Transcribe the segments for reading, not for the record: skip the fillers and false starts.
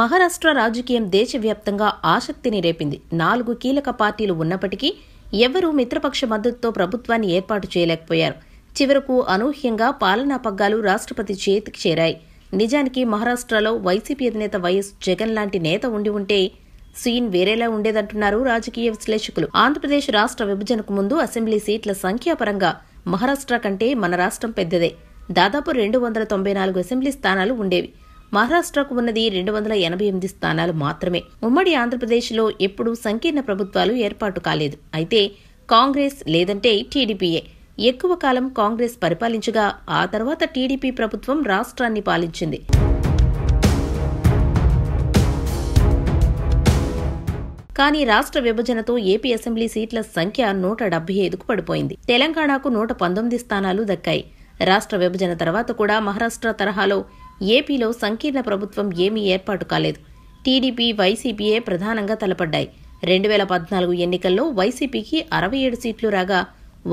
మహారాష్ట్ర రాజకీయం దేశవ్యాప్తంగా ఆసక్తిని రేపింది. 4 కీలక పార్టీలు ఉన్నప్పటికీ ఎవరూ మిత్రపక్ష మద్దతుతో ప్రభుత్వాన్ని ఏర్పాటు చేయలేకపోయారు. చివరకు అనూహ్యంగా పాలనా పగ్గాలు రాష్ట్రపతి చేతికి చేరాయి. నిజానికి మహారాష్ట్రలో వైసీపీ అధినేత వైఎస్ జగన్ లాంటి నేత ఉండి ఉంటే సీన్ వేరేలా ఉండేదంటున్నారు రాజకీయ విశ్లేషకులు. ఆంధ్రప్రదేశ్ రాష్ట్ర విభజనకు ముందు అసెంబ్లీ సీట్ల సంఖ్యాపరంగా మహారాష్ట్ర కంటే మన రాష్ట్రం పెద్దదే. దాదాపు 294 అసెంబ్లీ స్థానాలు ఉండేవి. మహారాష్ట్రకు ఉన్నది 288 స్థానాలు మాత్రమే. ఉమ్మడి ఆంధ్రప్రదేశ్లో ఎప్పుడూ సంకీర్ణ ప్రభుత్వాలు ఏర్పాటు కాలేదు. అయితే కాంగ్రెస్ లేదంటే టీడీపీయే ఎక్కువ కాలం కాంగ్రెస్ పరిపాలించగా ఆ తర్వాత టీడీపీ ప్రభుత్వం రాష్ట్రాన్ని పాలించింది. కానీ రాష్ట్ర విభజనతో ఏపీ అసెంబ్లీ సీట్ల సంఖ్య 175కు పడిపోయింది. తెలంగాణకు 119 స్థానాలు దక్కాయి. రాష్ట్ర విభజన తర్వాత కూడా మహారాష్ట్ర తరహాలో ఏపీలో సంకీర్ణ ప్రభుత్వం ఏమీ ఏర్పాటు కాలేదు. టీడీపీ, వైసీపీయే ప్రధానంగా తలపడ్డాయి. 2014 ఎన్నికల్లో వైసీపీకి 67 సీట్లు రాగా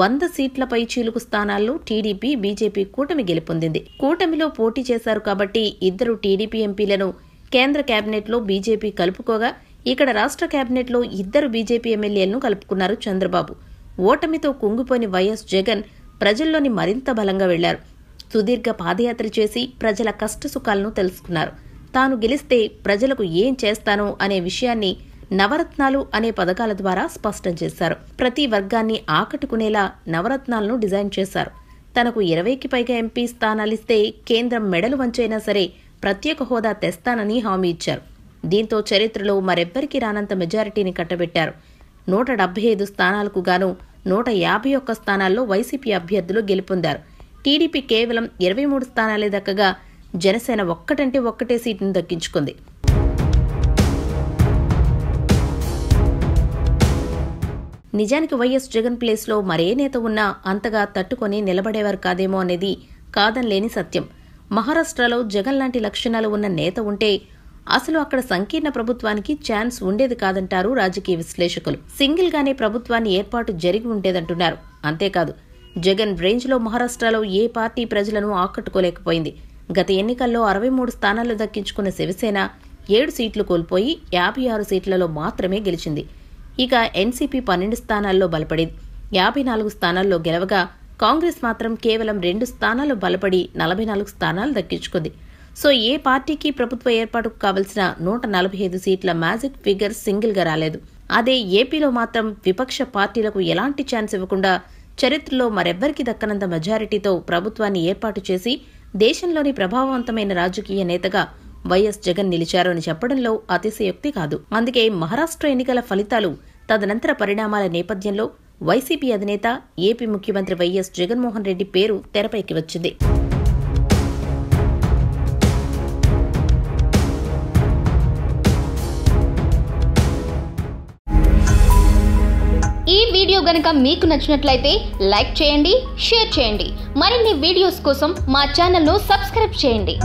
100 సీట్లపై చీలుకు స్థానాల్లో టీడీపీ, బీజేపీ కూటమి గెలుపొందింది. కూటమిలో పోటీ చేశారు కాబట్టి 2 టీడీపీ ఎంపీలను కేంద్ర కేబినెట్లో బీజేపీ కలుపుకోగా, ఇక్కడ రాష్ట్ర కేబినెట్లో 2 బీజేపీ ఎమ్మెల్యేలను కలుపుకున్నారు చంద్రబాబు. ఓటమితో కుంగిపోయిన వైఎస్ జగన్ ప్రజల్లోని మరింత బలంగా వెళ్లారు. సుదీర్ఘ పాదయాత్ర చేసి ప్రజల కష్టసుఖాలను తెలుసుకున్నారు. తాను గెలిస్తే ప్రజలకు ఏం చేస్తానో అనే విషయాన్ని నవరత్నాలు అనే పథకాల ద్వారా స్పష్టం చేశారు. ప్రతి వర్గాన్ని ఆకట్టుకునేలా నవరత్నాలను డిజైన్ చేశారు. తనకు 20కి పైగా ఎంపీ స్థానాలిస్తే కేంద్రం మెడలు వంచైనా సరే ప్రత్యేక హోదా తెస్తానని హామీ ఇచ్చారు. దీంతో చరిత్రలో మరెవ్వరికీ రానంత మెజారిటీని కట్టబెట్టారు. 175 స్థానాలకు గాను 151 స్థానాల్లో వైసీపీ అభ్యర్థులు గెలుపొందారు. టీడీపీ కేవలం 23 స్థానాలే దక్కగా జనసేన ఒక్కటంటే ఒక్కటే సీటును దక్కించుకుంది. నిజానికి వైఎస్ జగన్ ప్లేస్లో మరే నేత ఉన్నా అంతగా తట్టుకొని నిలబడేవారు కాదేమో అనేది కాదనలేని సత్యం. మహారాష్ట్రలో జగన్ లాంటి లక్షణాలు ఉన్న నేత ఉంటే అసలు అక్కడ సంకీర్ణ ప్రభుత్వానికి ఛాన్స్ ఉండేది కాదంటారు రాజకీయ విశ్లేషకులు. సింగిల్గానే ప్రభుత్వాన్ని ఏర్పాటు జరిగి ఉండేదంటున్నారు. అంతేకాదు, జగన్ రేంజ్లో మహారాష్ట్రలో ఏ పార్టీ ప్రజలను ఆకట్టుకోలేకపోయింది. గత ఎన్నికల్లో 63 స్థానాలు దక్కించుకున్న శివసేన 7 సీట్లు కోల్పోయి 56 సీట్లలో మాత్రమే గెలిచింది. ఇక ఎన్సీపీ 12 స్థానాల్లో బలపడింది. 54 స్థానాల్లో గెలవగా కాంగ్రెస్ మాత్రం కేవలం 2 స్థానాలు బలపడి 44 స్థానాలు దక్కించుకుంది. సో ఏ పార్టీకి ప్రభుత్వ ఏర్పాటుకు కావలసిన 145 సీట్ల మ్యాజిక్ ఫిగర్ సింగిల్గా రాలేదు. అదే ఏపీలో మాత్రం విపక్ష పార్టీలకు ఎలాంటి ఛాన్స్ ఇవ్వకుండా చరిత్రలో మరెవ్వరికీ దక్కనంత మెజారిటీతో ప్రభుత్వాన్ని ఏర్పాటు చేసి దేశంలోని ప్రభావవంతమైన రాజకీయ నేతగా వైఎస్ జగన్ నిలిచారు అని చెప్పడంలో అతిశయోక్తి కాదు. అందుకే మహారాష్ట్ర ఎన్నికల ఫలితాలు, తదనంతర పరిణామాల నేపథ్యంలో వైసీపీ అధినేత, ఏపీ ముఖ్యమంత్రి వైఎస్ జగన్మోహన్ రెడ్డి పేరు తెరపైకి వచ్చింది. ఈ వీడియో గనక మీకు నచ్చినట్లయితే లైక్ చేయండి, షేర్ చేయండి. మరిన్ని వీడియోస్ కోసం మా ఛానల్ను సబ్స్క్రైబ్ చేయండి.